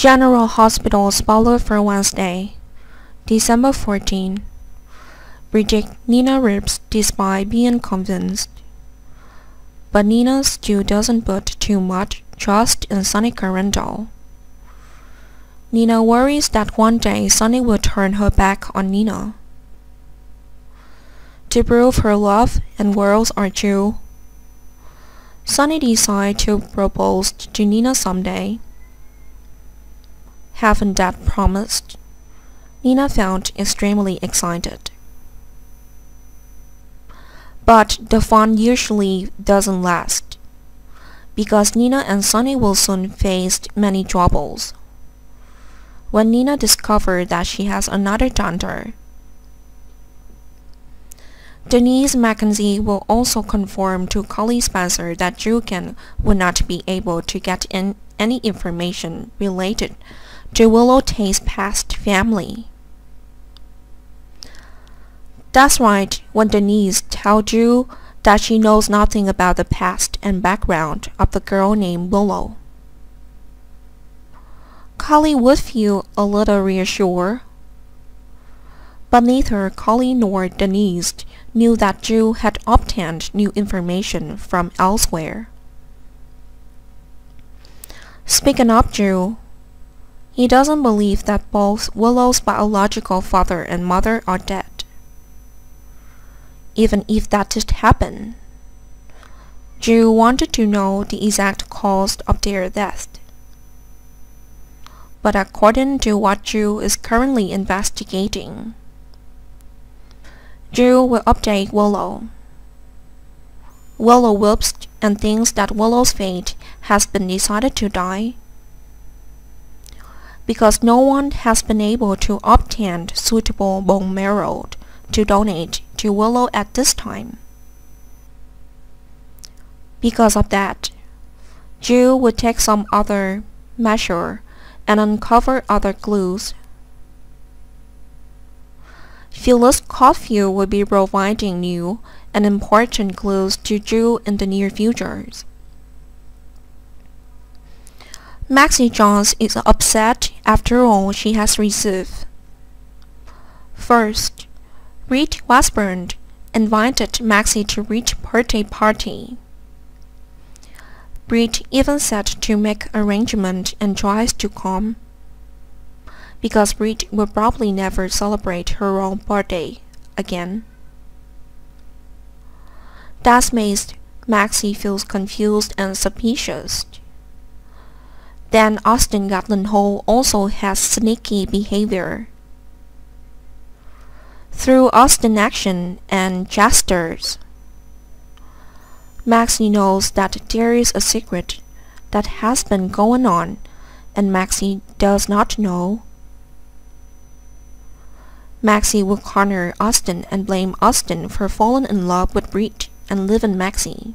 General Hospital's ballot for Wednesday, December 14. Reject Nina Rips despite being convinced. But Nina still doesn't put too much trust in Sonny Corinthos. Nina worries that one day Sonny will turn her back on Nina. To prove her love and worlds are true, Sonny decides to propose to Nina someday. Having that promised, Nina felt extremely excited. But the fun usually doesn't last, because Nina and Sonny will soon face many troubles. When Nina discovered that she has another daughter, Denise McKenzie will also confirm to Kelly Spencer that Julian would not be able to get in any information related to Willow Tate's past family. That's right, when Denise tells Drew that she knows nothing about the past and background of the girl named Willow. Collie would feel a little reassured, but neither Collie nor Denise knew that Drew had obtained new information from elsewhere. Speaking of Drew, he doesn't believe that both Willow's biological father and mother are dead. Even if that did happen, Drew wanted to know the exact cause of their death. But according to what Drew is currently investigating, Drew will update Willow. Willow whoops and thinks that Willow's fate has been decided to die, because no one has been able to obtain suitable bone marrow to donate to Willow at this time. Because of that, Drew would take some other measure and uncover other clues. Phyllis Caulfield will be providing new and important clues to Drew in the near future. Maxie Jones is upset after all she has received. First, Reed Westburn invited Maxie to Reed's birthday party. Breach even said to make arrangements and tries to come, because Breach will probably never celebrate her own birthday again. That makes Maxie feels confused and suspicious. Then Austin Gatlin-Hole also has sneaky behavior. Through Austin's action and gestures, Maxie knows that there is a secret that has been going on, and Maxie does not know. Maxie will corner Austin and blame Austin for falling in love with Breach and leaving Maxie.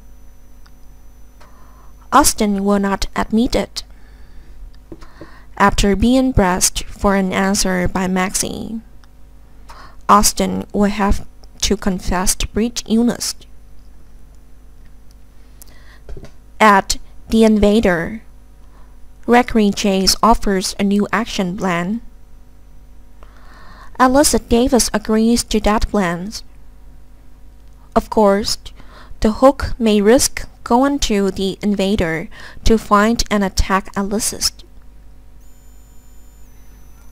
Austin will not admit it, after being pressed for an answer by Maxie. Austin will have to confess to Breach's illness. At The Invader, Gregory Chase offers a new action plan. Elizabeth Davis agrees to that plan. Of course, the Hook may risk going to The Invader to find and attack Alexis.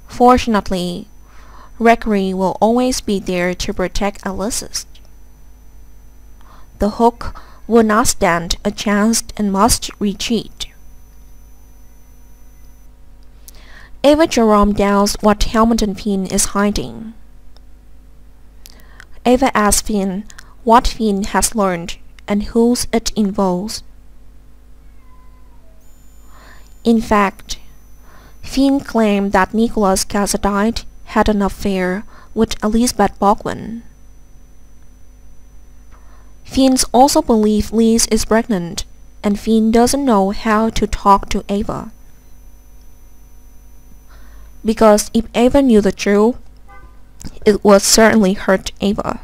Fortunately, Gregory will always be there to protect Alexis. The Hook will not stand a chance and must retreat. Ava Jerome doubts what Hamilton Finn is hiding. Ava asks Finn what Finn has learned and who it involves. In fact, Finn claimed that Nicholas Cassadine had an affair with Elizabeth Baldwin. Finn also believes Liz is pregnant, and Finn doesn't know how to talk to Ava, because if Ava knew the truth, it would certainly hurt Ava.